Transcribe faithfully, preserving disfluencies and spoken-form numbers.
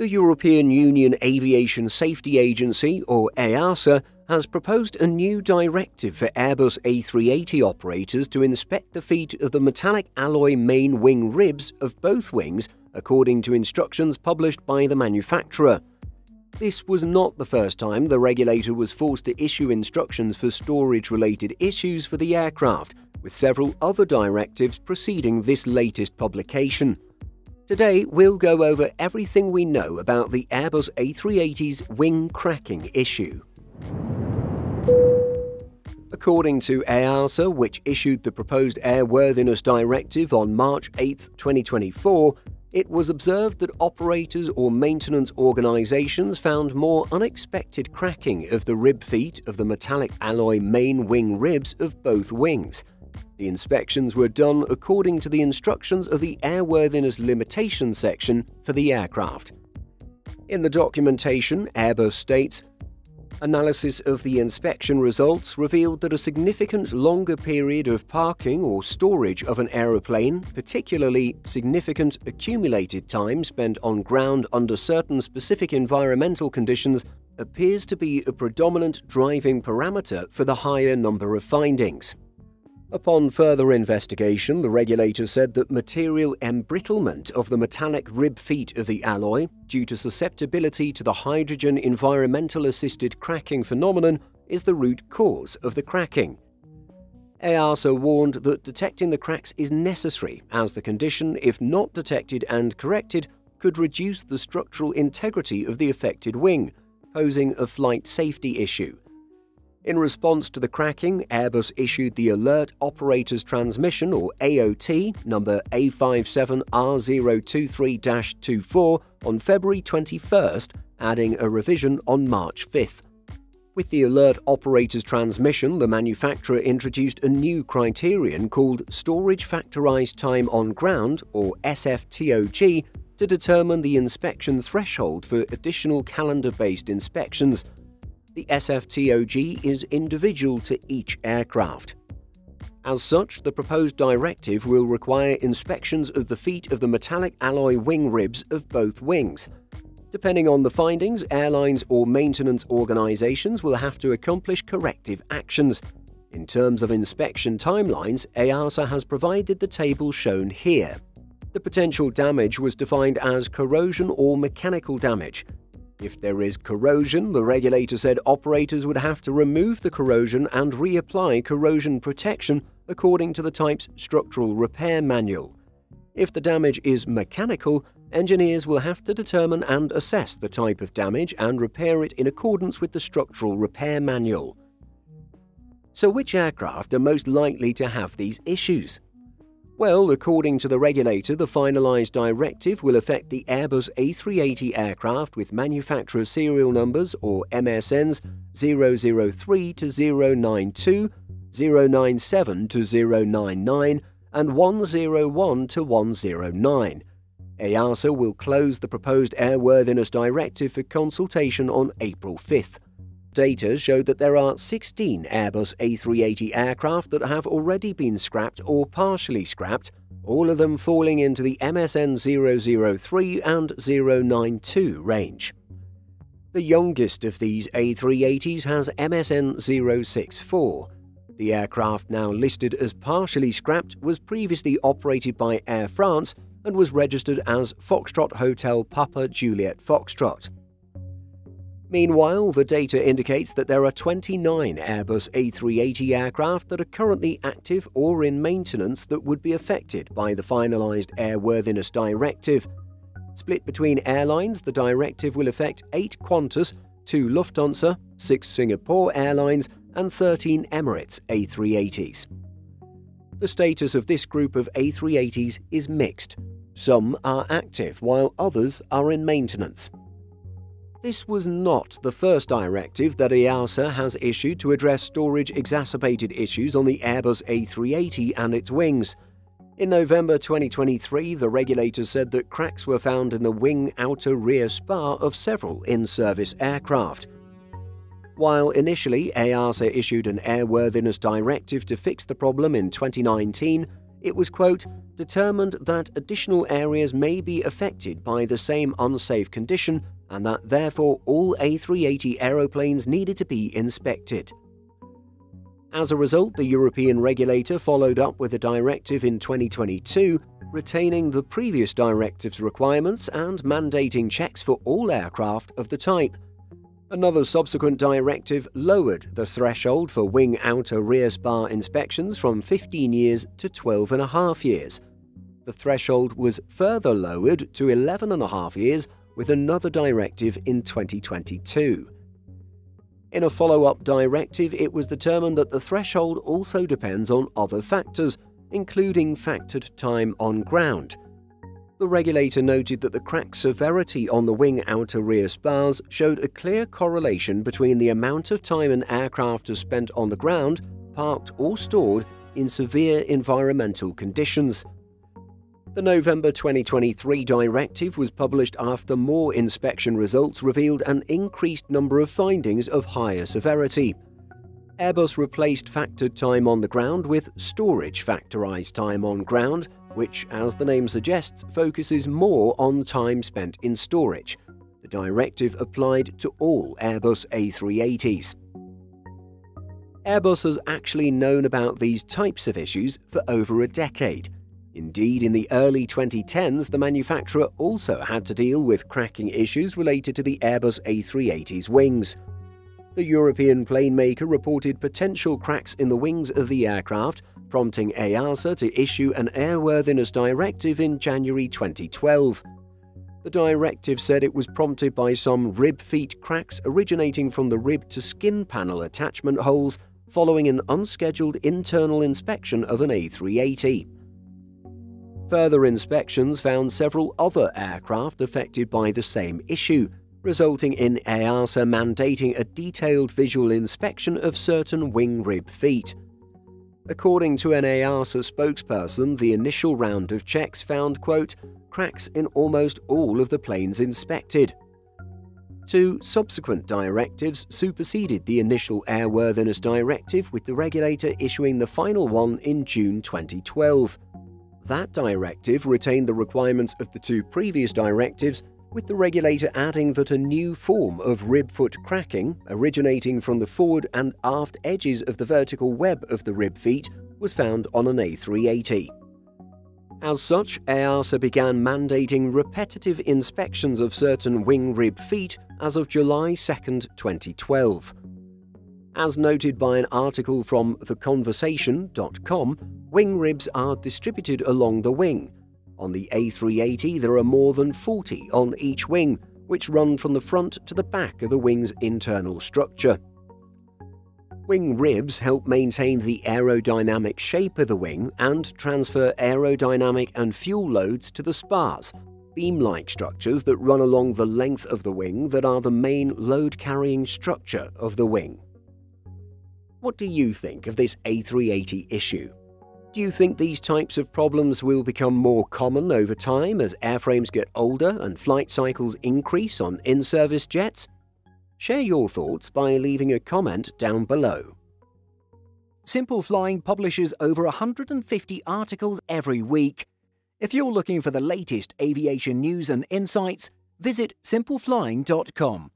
The European Union Aviation Safety Agency, or EASA, has proposed a new directive for Airbus A three eighty operators to inspect the feet of the metallic alloy main wing ribs of both wings, according to instructions published by the manufacturer. This was not the first time the regulator was forced to issue instructions for storage-related issues for the aircraft, with several other directives preceding this latest publication. Today, we'll go over everything we know about the Airbus A three eighty's wing cracking issue. According to EASA, which issued the proposed Airworthiness Directive on March eighth, twenty twenty-four, it was observed that operators or maintenance organizations found more unexpected cracking of the rib feet of the metallic alloy main wing ribs of both wings. The inspections were done according to the instructions of the Airworthiness Limitation section for the aircraft. In the documentation, Airbus states, "Analysis of the inspection results revealed that a significant longer period of parking or storage of an aeroplane, particularly significant accumulated time spent on ground under certain specific environmental conditions, appears to be a predominant driving parameter for the higher number of findings." Upon further investigation, the regulator said that material embrittlement of the metallic rib feet of the alloy, due to susceptibility to the hydrogen environmental-assisted cracking phenomenon, is the root cause of the cracking. EASA warned that detecting the cracks is necessary, as the condition, if not detected and corrected, could reduce the structural integrity of the affected wing, posing a flight safety issue. In response to the cracking, Airbus issued the Alert Operators Transmission, or A O T, number A five seven R zero two three dash two four on February twenty-first, adding a revision on March fifth. With the Alert Operators Transmission, the manufacturer introduced a new criterion called Storage Factorized Time on Ground, or S F T O G, to determine the inspection threshold for additional calendar-based inspections. The S F T O G is individual to each aircraft. As such, the proposed directive will require inspections of the feet of the metallic alloy wing ribs of both wings. Depending on the findings, airlines or maintenance organizations will have to accomplish corrective actions. In terms of inspection timelines, EASA has provided the table shown here. The potential damage was defined as corrosion or mechanical damage. If there is corrosion, the regulator said operators would have to remove the corrosion and reapply corrosion protection according to the type's structural repair manual. If the damage is mechanical, engineers will have to determine and assess the type of damage and repair it in accordance with the structural repair manual. So which aircraft are most likely to have these issues? Well, according to the regulator, the finalized directive will affect the Airbus A three eighty aircraft with manufacturer serial numbers, or M S Ns, zero zero three to zero nine two, zero nine seven to zero nine nine, and one zero one to one zero nine. EASA will close the proposed Airworthiness Directive for consultation on April fifth. Data showed that there are sixteen Airbus A three eighty aircraft that have already been scrapped or partially scrapped, all of them falling into the M S N zero zero three and zero nine two range. The youngest of these A three eighties has M S N zero six four. The aircraft, now listed as partially scrapped, was previously operated by Air France and was registered as Foxtrot Hotel Papa Juliet Foxtrot. Meanwhile, the data indicates that there are twenty-nine Airbus A three eighty aircraft that are currently active or in maintenance that would be affected by the finalized Airworthiness Directive. Split between airlines, the directive will affect eight Qantas, two Lufthansa, six Singapore Airlines, and thirteen Emirates A three eighties. The status of this group of A three eighties is mixed. Some are active, while others are in maintenance. This was not the first directive that EASA has issued to address storage-exacerbated issues on the Airbus A three eighty and its wings. In November twenty twenty-three, the regulator said that cracks were found in the wing outer rear spar of several in-service aircraft. While initially EASA issued an Airworthiness Directive to fix the problem in twenty nineteen, it was, quote, determined that additional areas may be affected by the same unsafe condition and that therefore all A three eighty aeroplanes needed to be inspected. As a result, the European regulator followed up with a directive in twenty twenty-two, retaining the previous directive's requirements and mandating checks for all aircraft of the type. Another subsequent directive lowered the threshold for wing outer rear spar inspections from fifteen years to twelve and a half years. The threshold was further lowered to eleven and a half years with another directive in twenty twenty-two. In a follow-up directive, it was determined that the threshold also depends on other factors, including factored time on ground. The regulator noted that the crack severity on the wing outer rear spars showed a clear correlation between the amount of time an aircraft has spent on the ground, parked or stored, in severe environmental conditions. The November twenty twenty-three directive was published after more inspection results revealed an increased number of findings of higher severity. Airbus replaced factored time on the ground with storage factorized time on ground, which, as the name suggests, focuses more on time spent in storage. The directive applied to all Airbus A three eighties. Airbus has actually known about these types of issues for over a decade. Indeed, in the early twenty tens, the manufacturer also had to deal with cracking issues related to the Airbus A three eighty's wings. The European plane maker reported potential cracks in the wings of the aircraft, prompting EASA to issue an Airworthiness Directive in January twenty twelve. The directive said it was prompted by some rib feet cracks originating from the rib-to-skin panel attachment holes following an unscheduled internal inspection of an A three eighty. Further inspections found several other aircraft affected by the same issue, resulting in EASA mandating a detailed visual inspection of certain wing rib feet. According to an EASA spokesperson, the initial round of checks found, quote, cracks in almost all of the planes inspected. Two subsequent directives superseded the initial Airworthiness Directive, with the regulator issuing the final one in June twenty twelve. That directive retained the requirements of the two previous directives, with the regulator adding that a new form of rib foot cracking, originating from the forward and aft edges of the vertical web of the rib feet, was found on an A three eighty. As such, EASA began mandating repetitive inspections of certain wing rib feet as of July second, twenty twelve. As noted by an article from the conversation dot com, wing ribs are distributed along the wing. On the A three eighty, there are more than forty on each wing, which run from the front to the back of the wing's internal structure. Wing ribs help maintain the aerodynamic shape of the wing and transfer aerodynamic and fuel loads to the spars, beam-like structures that run along the length of the wing that are the main load-carrying structure of the wing. What do you think of this A three eighty issue? Do you think these types of problems will become more common over time as airframes get older and flight cycles increase on in-service jets? Share your thoughts by leaving a comment down below. Simple Flying publishes over one hundred fifty articles every week. If you're looking for the latest aviation news and insights, visit simple flying dot com.